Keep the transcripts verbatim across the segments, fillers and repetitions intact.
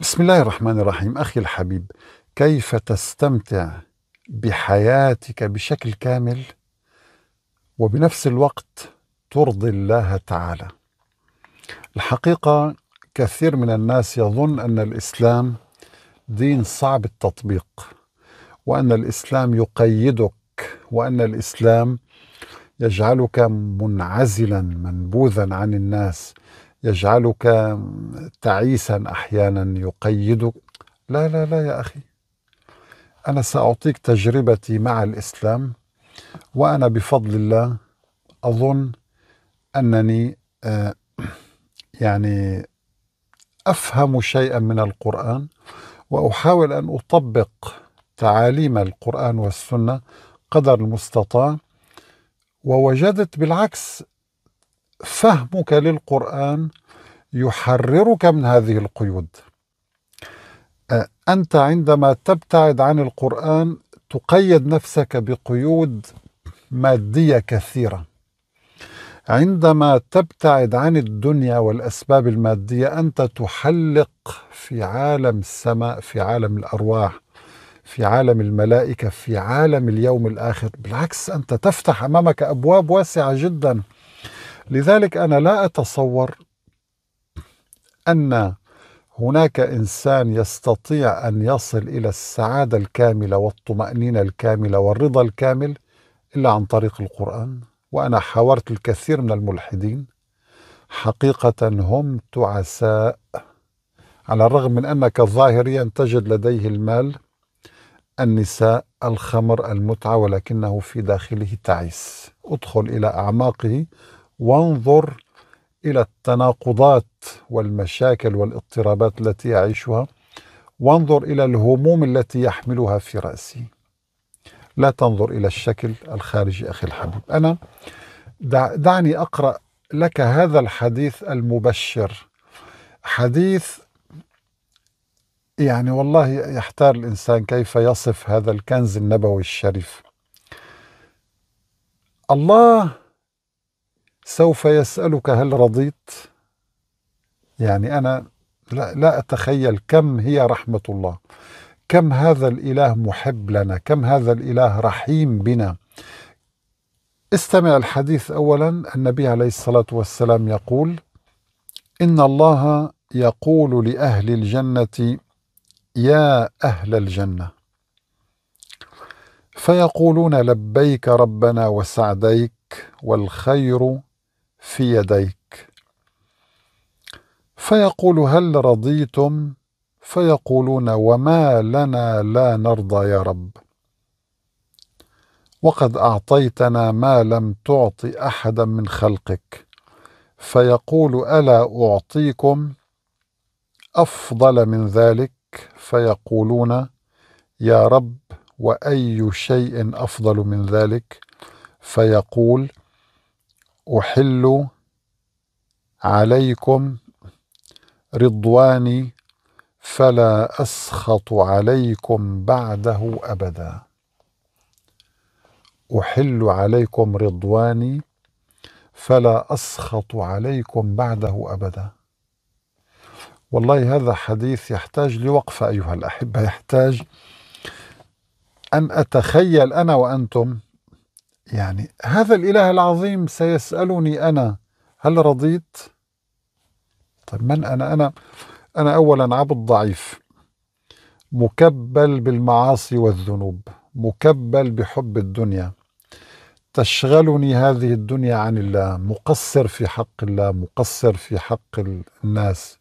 بسم الله الرحمن الرحيم. أخي الحبيب، كيف تستمتع بحياتك بشكل كامل وبنفس الوقت ترضي الله تعالى؟ الحقيقة كثير من الناس يظن أن الإسلام دين صعب التطبيق، وأن الإسلام يقيدك، وأن الإسلام يجعلك منعزلا منبوذا عن الناس، يجعلك تعيسا أحيانا، يقيدك. لا لا لا يا أخي، أنا سأعطيك تجربتي مع الإسلام، وأنا بفضل الله أظن أنني آه يعني أفهم شيئا من القرآن، وأحاول أن أطبق تعاليم القرآن والسنة قدر المستطاع. ووجدت بالعكس فهمك للقرآن يحررك من هذه القيود. أنت عندما تبتعد عن القرآن تقيد نفسك بقيود مادية كثيرة. عندما تبتعد عن الدنيا والأسباب المادية أنت تحلق في عالم السماء، في عالم الأرواح، في عالم الملائكة، في عالم اليوم الآخر. بالعكس، أنت تفتح أمامك أبواب واسعة جدا. لذلك أنا لا أتصور أن هناك إنسان يستطيع أن يصل إلى السعادة الكاملة والطمأنينة الكاملة والرضا الكامل إلا عن طريق القرآن. وأنا حاورت الكثير من الملحدين، حقيقة هم تعساء، على الرغم من أنك ظاهريا تجد لديه المال، النساء، الخمر، المتعة، ولكنه في داخله تعيس. ادخل إلى أعماقه وانظر إلى التناقضات والمشاكل والاضطرابات التي يعيشها، وانظر إلى الهموم التي يحملها في رأسه. لا تنظر إلى الشكل الخارجي. أخي الحبيب، أنا دع دعني أقرأ لك هذا الحديث المبشر، حديث يعني والله يحتار الإنسان كيف يصف هذا الكنز النبوي الشريف. الله سوف يسألك هل رضيت؟ يعني أنا لا, لا أتخيل كم هي رحمة الله، كم هذا الإله محب لنا، كم هذا الإله رحيم بنا. استمع الحديث أولا. النبي عليه الصلاة والسلام يقول: إن الله يقول لأهل الجنة: يا أهل الجنة، فيقولون: لبيك ربنا وسعديك، والخير في يديك. فيقول: هل رضيتم؟ فيقولون: وما لنا لا نرضى يا رب، وقد أعطيتنا ما لم تعط أحدا من خلقك. فيقول: ألا أعطيكم أفضل من ذلك؟ فيقولون: يا رب، وأي شيء أفضل من ذلك؟ فيقول: أحل عليكم رضواني، فلا أسخط عليكم بعده أبدا. أحل عليكم رضواني، فلا أسخط عليكم بعده أبدا. والله هذا حديث يحتاج لوقفة أيها الأحبة، يحتاج أن أتخيل أنا وأنتم. يعني هذا الإله العظيم سيسألني أنا: هل رضيت؟ طيب من أنا؟ أنا أنا أولا عبد ضعيف، مكبل بالمعاصي والذنوب، مكبل بحب الدنيا، تشغلني هذه الدنيا عن الله، مقصر في حق الله، مقصر في حق الناس.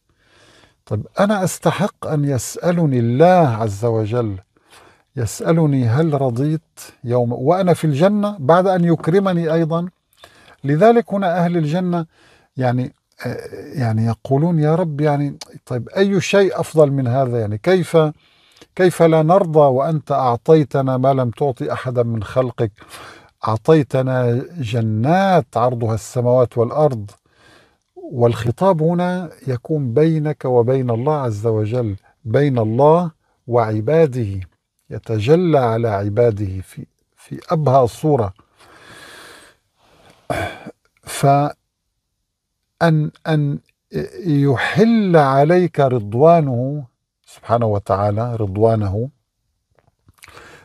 طيب أنا أستحق أن يسألني الله عز وجل، يسألني هل رضيت يوم وأنا في الجنة بعد أن يكرمني أيضا. لذلك هنا أهل الجنة يعني يعني يقولون: يا رب، يعني طيب أي شيء أفضل من هذا؟ يعني كيف كيف لا نرضى وأنت أعطيتنا ما لم تعطي أحدا من خلقك، أعطيتنا جنات عرضها السماوات والأرض. والخطاب هنا يكون بينك وبين الله عز وجل، بين الله وعباده، يتجلى على عباده في في أبهى صورة. فأن أن يحل عليك رضوانه سبحانه وتعالى رضوانه،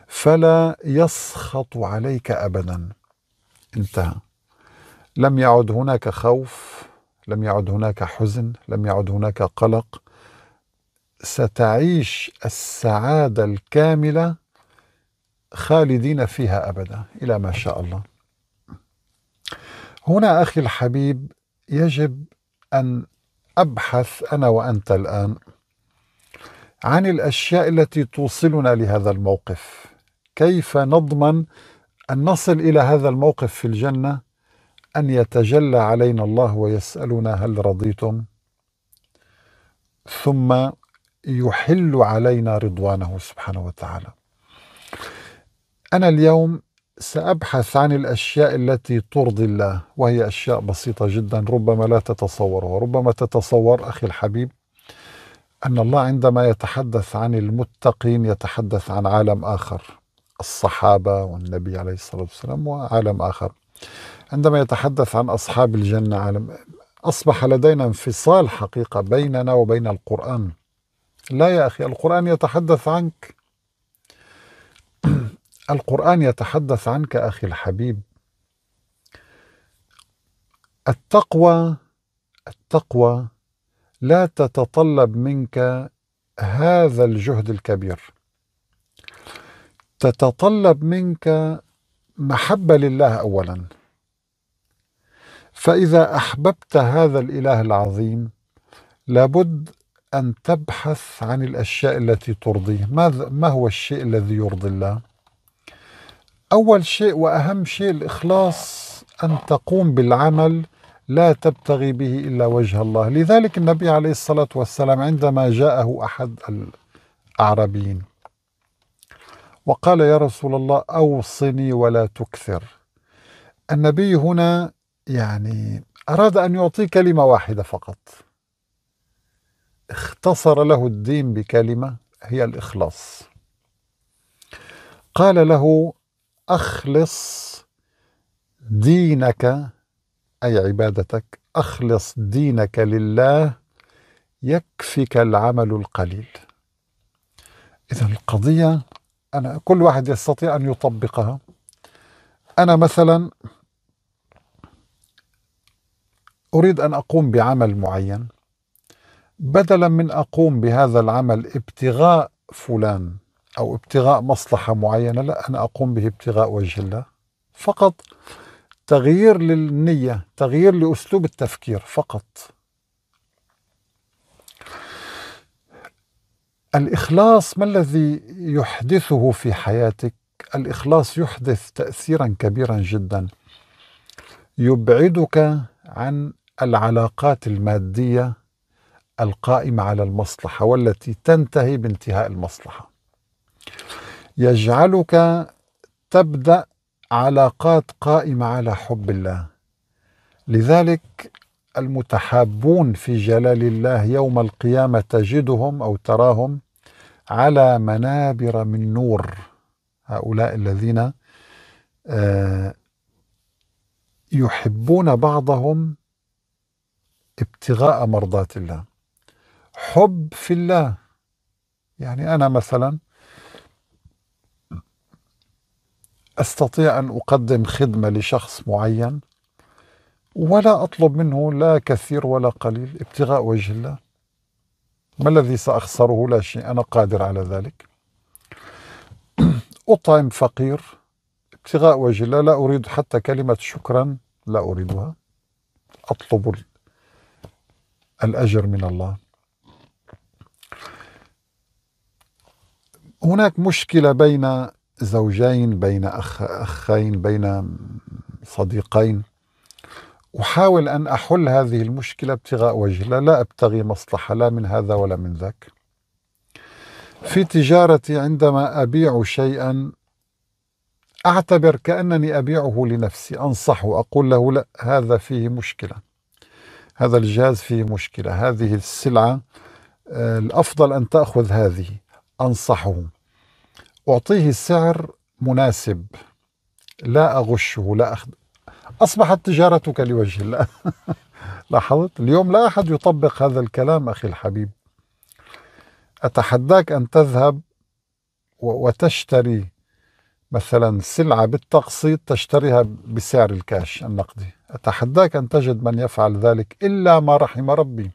فلا يسخط عليك أبدا. انتهى. لم يعد هناك خوف، لم يعد هناك حزن، لم يعد هناك قلق. ستعيش السعادة الكاملة خالدين فيها أبدا إلى ما شاء الله. هنا أخي الحبيب يجب أن أبحث أنا وأنت الآن عن الأشياء التي توصلنا لهذا الموقف. كيف نضمن أن نصل إلى هذا الموقف في الجنة؟ أن يتجلى علينا الله ويسألنا هل رضيتم؟ ثم يحل علينا رضوانه سبحانه وتعالى. أنا اليوم سأبحث عن الأشياء التي ترضي الله، وهي أشياء بسيطة جدا ربما لا تتصورها. ربما تتصور أخي الحبيب أن الله عندما يتحدث عن المتقين يتحدث عن عالم آخر، الصحابة والنبي عليه الصلاة والسلام وعالم آخر. عندما يتحدث عن أصحاب الجنة عالم. أصبح لدينا انفصال حقيقة بيننا وبين القرآن. لا يا أخي، القرآن يتحدث عنك، القرآن يتحدث عنك أخي الحبيب. التقوى التقوى لا تتطلب منك هذا الجهد الكبير، تتطلب منك محبة لله أولا. فإذا أحببت هذا الإله العظيم لابد أن تبحث عن الأشياء التي ترضيه. ما هو الشيء الذي يرضي الله؟ أول شيء وأهم شيء الإخلاص، أن تقوم بالعمل لا تبتغي به إلا وجه الله. لذلك النبي عليه الصلاة والسلام عندما جاءه أحد الأعرابيين وقال يا رسول الله أوصني ولا تكثر، النبي هنا يعني أراد أن يعطيه كلمة واحدة فقط، اختصر له الدين بكلمة هي الإخلاص. قال له أخلص دينك، أي عبادتك، أخلص دينك لله يكفك العمل القليل. إذن القضية أنا كل واحد يستطيع أن يطبقها. أنا مثلا أريد أن أقوم بعمل معين، بدلا من أقوم بهذا العمل ابتغاء فلان أو ابتغاء مصلحة معينة، لا، أنا أقوم به ابتغاء وجه الله فقط. تغيير للنية، تغيير لأسلوب التفكير فقط. الإخلاص ما الذي يحدثه في حياتك؟ الإخلاص يحدث تأثيرا كبيرا جدا، يبعدك عن العلاقات المادية القائمة على المصلحة والتي تنتهي بانتهاء المصلحة. يجعلك تبدأ علاقات قائمة على حب الله. لذلك المتحابون في جلال الله يوم القيامة تجدهم أو تراهم على منابر من نور، هؤلاء الذين يحبون بعضهم ابتغاء مرضات الله، حب في الله. يعني أنا مثلا أستطيع أن أقدم خدمة لشخص معين ولا أطلب منه لا كثير ولا قليل، ابتغاء وجه الله. ما الذي سأخسره؟ لا شيء، أنا قادر على ذلك. أطعم فقير، ابتغاء وجه الله، لا أريد حتى كلمة شكرا، لا أريدها، أطلب الأجر من الله. هناك مشكلة بين زوجين، بين أخ أخين، بين صديقين، أحاول أن أحل هذه المشكلة ابتغاء وجه الله، لا أبتغي مصلحة لا من هذا ولا من ذاك. في تجارتي عندما أبيع شيئا أعتبر كأنني أبيعه لنفسي، أنصحه، أقول له لا، هذا فيه مشكلة، هذا الجهاز فيه مشكلة، هذه السلعة الأفضل أن تأخذ هذه، أنصحه، أعطيه سعر مناسب، لا أغشه، لا أخذ. أصبحت تجارتك لوجه الله. لاحظت؟ اليوم لا أحد يطبق هذا الكلام أخي الحبيب. أتحداك أن تذهب وتشتري مثلا سلعة بالتقسيط تشتريها بسعر الكاش النقدي، أتحداك أن تجد من يفعل ذلك إلا ما رحم ربي،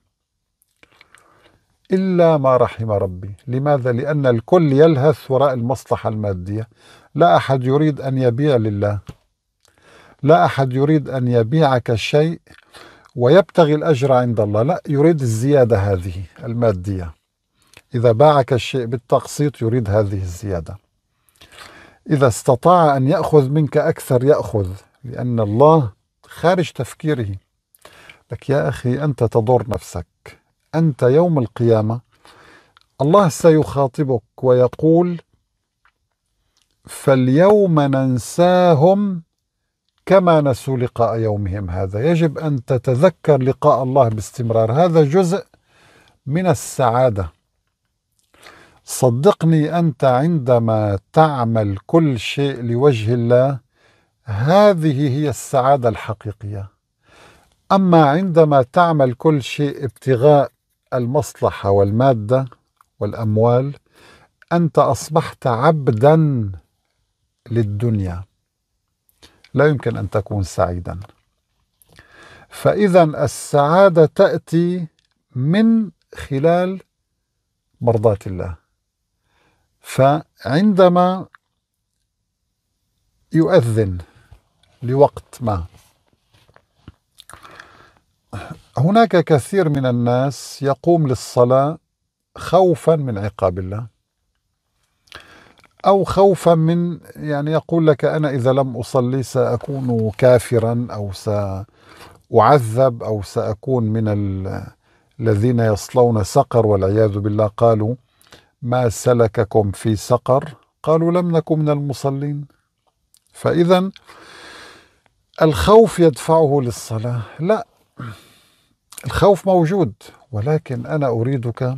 إلا ما رحم ربي. لماذا؟ لأن الكل يلهث وراء المصلحة المادية. لا أحد يريد أن يبيع لله، لا أحد يريد أن يبيعك شيء ويبتغي الأجر عند الله، لا، يريد الزيادة هذه المادية. إذا باعك الشيء بالتقسيط يريد هذه الزيادة. إذا استطاع أن يأخذ منك أكثر يأخذ، لأن الله خارج تفكيره. لك يا أخي أنت تضر نفسك، أنت يوم القيامة الله سيخاطبك ويقول فاليوم ننساهم كما نسوا لقاء يومهم هذا. يجب أن تتذكر لقاء الله باستمرار، هذا جزء من السعادة. صدقني أنت عندما تعمل كل شيء لوجه الله هذه هي السعادة الحقيقية. أما عندما تعمل كل شيء ابتغاء المصلحة والمادة والأموال أنت أصبحت عبدا للدنيا، لا يمكن أن تكون سعيدا. فإذا السعادة تأتي من خلال مرضاة الله. فعندما يؤذن لوقت ما، هناك كثير من الناس يقوم للصلاة خوفا من عقاب الله، أو خوفا من، يعني يقول لك أنا إذا لم أصلي سأكون كافرا أو سأعذب أو سأكون من الذين يصلون سقر والعياذ بالله. قالوا ما سلككم في سقر؟ قالوا لم نكن من المصلين. فإذا الخوف يدفعه للصلاة. لا، الخوف موجود، ولكن أنا أريدك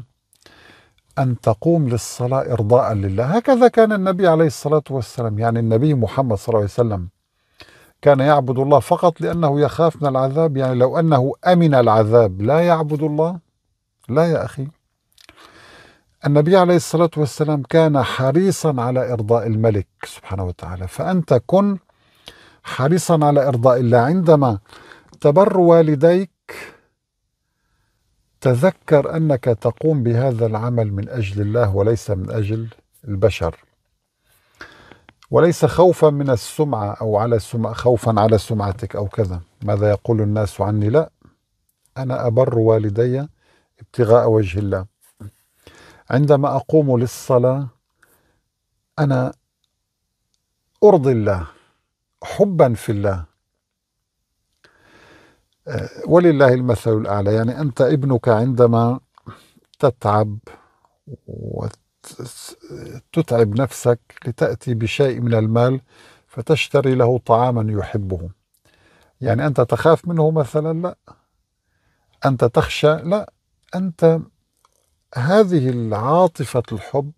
أن تقوم للصلاة إرضاء لله. هكذا كان النبي عليه الصلاة والسلام، يعني النبي محمد صلى الله عليه وسلم كان يعبد الله فقط لأنه يخاف من العذاب. يعني لو أنه أمن العذاب لا يعبد الله؟ لا يا أخي. النبي عليه الصلاة والسلام كان حريصا على إرضاء الملك سبحانه وتعالى. فأنت كن حريصا على إرضاء الله. عندما تبر والديك تذكر أنك تقوم بهذا العمل من أجل الله وليس من أجل البشر، وليس خوفا من السمعة أو على سمعة، خوفا على سمعتك أو كذا، ماذا يقول الناس عني. لا، أنا أبر والدي ابتغاء وجه الله. عندما أقوم للصلاة أنا أرضي الله حبا في الله. ولله المثل الأعلى. يعني أنت ابنك عندما تتعب وتتعب نفسك لتأتي بشيء من المال فتشتري له طعاما يحبه، يعني أنت تخاف منه مثلا؟ لا. أنت تخشى؟ لا. أنت هذه عاطفة الحب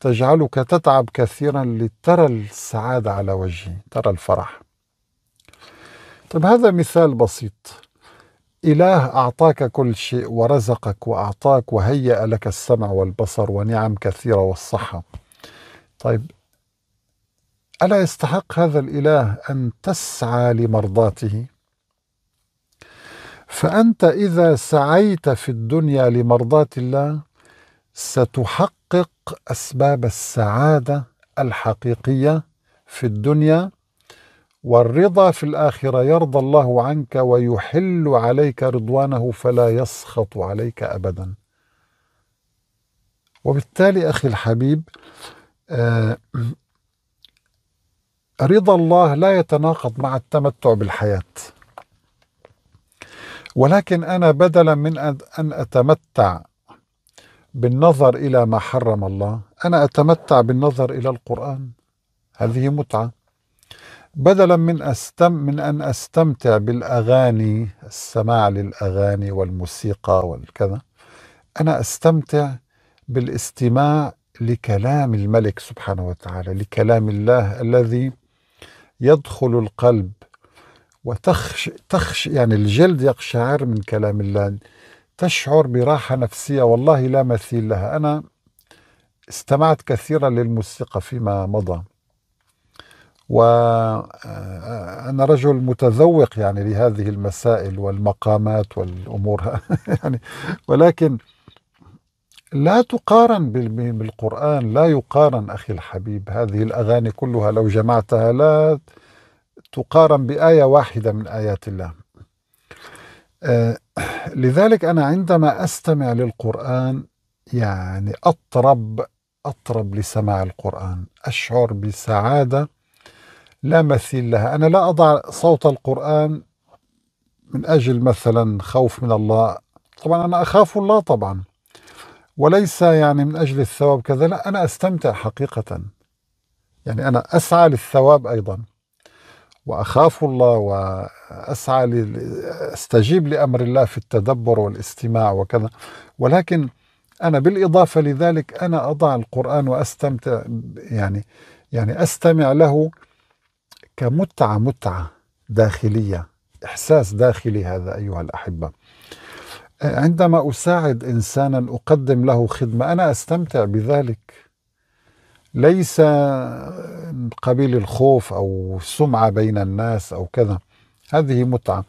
تجعلك تتعب كثيرا لترى السعادة على وجهه، ترى الفرح. طيب، هذا مثال بسيط. إله أعطاك كل شيء ورزقك وأعطاك وهيأ لك السمع والبصر ونعم كثيرة والصحة. طيب، ألا يستحق هذا الإله أن تسعى لمرضاته؟ فأنت إذا سعيت في الدنيا لمرضاة الله ستحقق أسباب السعادة الحقيقية في الدنيا والرضا في الآخرة. يرضى الله عنك ويحل عليك رضوانه فلا يسخط عليك أبدا. وبالتالي أخي الحبيب، رضا الله لا يتناقض مع التمتع بالحياة. ولكن أنا بدلا من أن أتمتع بالنظر إلى ما حرم الله أنا أتمتع بالنظر إلى القرآن، هذه متعة. بدلا من أستم من أن أستمتع بالأغاني، السماع للأغاني والموسيقى والكذا، أنا أستمتع بالاستماع لكلام الملك سبحانه وتعالى، لكلام الله الذي يدخل القلب وتخش تخش يعني الجلد يقشعر من كلام الله، تشعر براحة نفسية والله لا مثيل لها. أنا استمعت كثيرا للموسيقى فيما مضى، وأنا رجل متذوق يعني لهذه المسائل والمقامات والأمور يعني، ولكن لا تقارن بالقرآن، لا يقارن أخي الحبيب. هذه الأغاني كلها لو جمعتها لا تقارن بآية واحدة من آيات الله. لذلك أنا عندما أستمع للقرآن يعني أطرب أطرب لسماع القرآن، أشعر بسعادة لا مثيل لها. أنا لا أضع صوت القرآن من أجل مثلا خوف من الله، طبعا أنا أخاف الله طبعا، وليس يعني من أجل الثواب كذا، لا، أنا أستمتع حقيقة، يعني أنا أسعى للثواب أيضا وأخاف الله وأسعى أستجيب لأمر الله في التدبر والاستماع وكذا، ولكن أنا بالإضافة لذلك أنا أضع القرآن وأستمتع، يعني يعني أستمع له كمتعة، متعة داخلية، إحساس داخلي. هذا أيها الأحبة، عندما أساعد إنسانا، أقدم له خدمة، أنا أستمتع بذلك، ليس من قبيل الخوف أو سمعة بين الناس أو كذا، هذه متعة.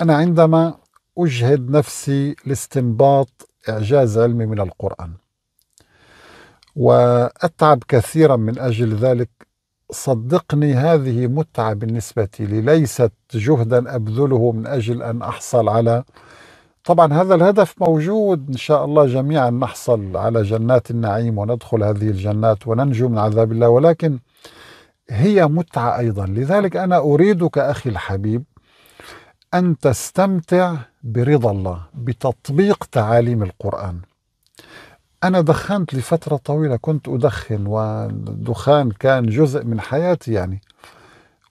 أنا عندما أجهد نفسي لاستنباط إعجاز علمي من القرآن وأتعب كثيرا من أجل ذلك، صدقني هذه متعة بالنسبة لي، ليست جهدا أبذله من أجل أن أحصل على، طبعا هذا الهدف موجود، إن شاء الله جميعا نحصل على جنات النعيم وندخل هذه الجنات وننجو من عذاب الله، ولكن هي متعة أيضا. لذلك أنا أريدك أخي الحبيب أن تستمتع برضا الله بتطبيق تعاليم القرآن. أنا دخنت لفترة طويلة، كنت أدخن والدخان كان جزء من حياتي يعني،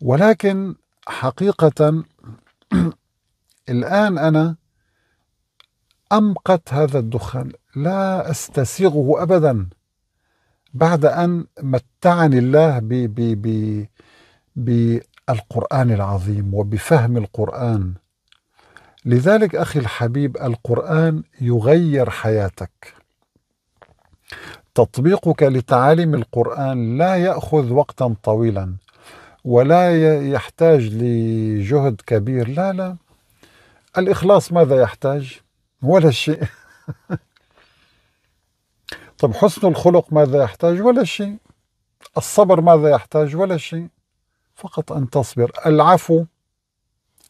ولكن حقيقة الآن أنا أمقت هذا الدخان، لا أستسيغه أبدا بعد أن متعني الله بالقرآن العظيم وبفهم القرآن. لذلك أخي الحبيب، القرآن يغير حياتك، تطبيقك لتعاليم القرآن لا يأخذ وقتا طويلا ولا يحتاج لجهد كبير، لا لا، الإخلاص ماذا يحتاج؟ ولا شيء. طب حسن الخلق ماذا يحتاج؟ ولا شيء. الصبر ماذا يحتاج؟ ولا شيء، فقط أن تصبر. العفو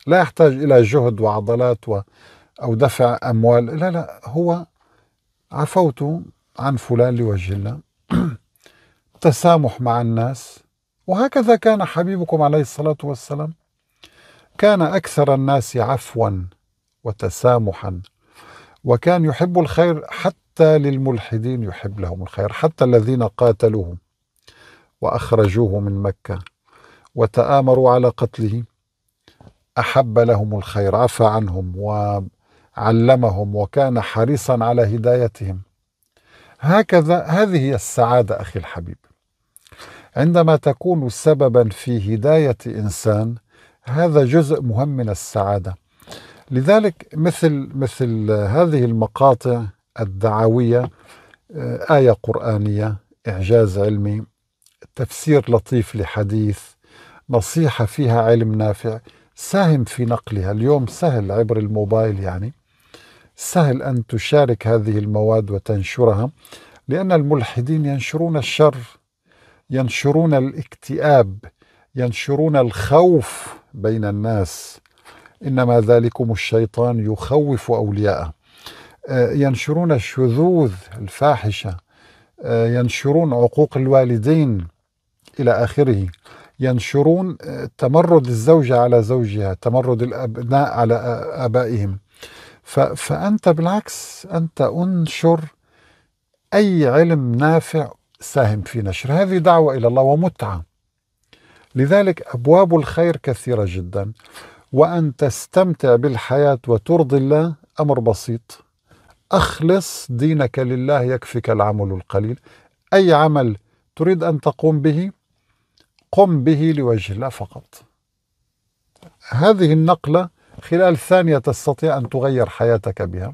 لا يحتاج إلى جهد وعضلات و... أو دفع أموال، لا لا، هو عفوت عن فلان لوجه الله، تسامح مع الناس، وهكذا كان حبيبكم عليه الصلاة والسلام، كان أكثر الناس عفوا وتسامحا، وكان يحب الخير حتى للملحدين، يحب لهم الخير حتى الذين قاتلوه وأخرجوه من مكة وتآمروا على قتله، أحب لهم الخير، عفى عنهم وعلمهم وكان حريصا على هدايتهم. هكذا هذه هي السعادة أخي الحبيب، عندما تكون سببا في هداية إنسان، هذا جزء مهم من السعادة. لذلك مثل مثل هذه المقاطع الدعوية، آية قرآنية، إعجاز علمي، تفسير لطيف لحديث، نصيحة فيها علم نافع، ساهم في نقلها. اليوم سهل عبر الموبايل، يعني سهل أن تشارك هذه المواد وتنشرها، لأن الملحدين ينشرون الشر، ينشرون الاكتئاب، ينشرون الخوف بين الناس، إنما ذلكم الشيطان يخوف أولياءه، ينشرون الشذوذ الفاحشة، ينشرون عقوق الوالدين إلى آخره، ينشرون تمرد الزوجة على زوجها، تمرد الأبناء على آبائهم. فأنت بالعكس، أنت أنشر أي علم نافع، ساهم في نشر، هذه دعوة إلى الله ومتعة. لذلك أبواب الخير كثيرة جدا، وأن تستمتع بالحياة وترضي الله أمر بسيط. أخلص دينك لله يكفك العمل القليل، أي عمل تريد أن تقوم به قم به لوجه الله فقط. هذه النقلة خلال ثانية تستطيع أن تغير حياتك بها.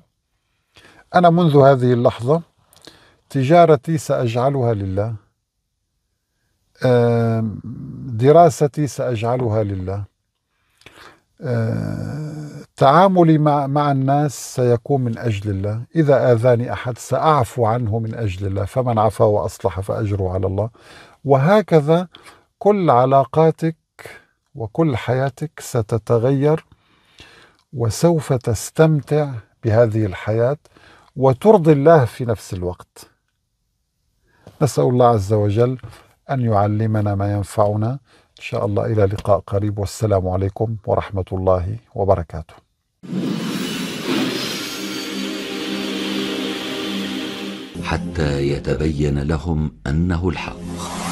أنا منذ هذه اللحظة تجارتي سأجعلها لله، دراستي سأجعلها لله، تعاملي مع, مع الناس سيكون من أجل الله، إذا آذاني أحد سأعفو عنه من أجل الله، فمن عفا وأصلح فأجره على الله. وهكذا كل علاقاتك وكل حياتك ستتغير، وسوف تستمتع بهذه الحياة وترضي الله في نفس الوقت. نسأل الله عز وجل أن يعلمنا ما ينفعنا. إن شاء الله إلى لقاء قريب، والسلام عليكم ورحمة الله وبركاته. حتى يتبين لهم أنه الحق.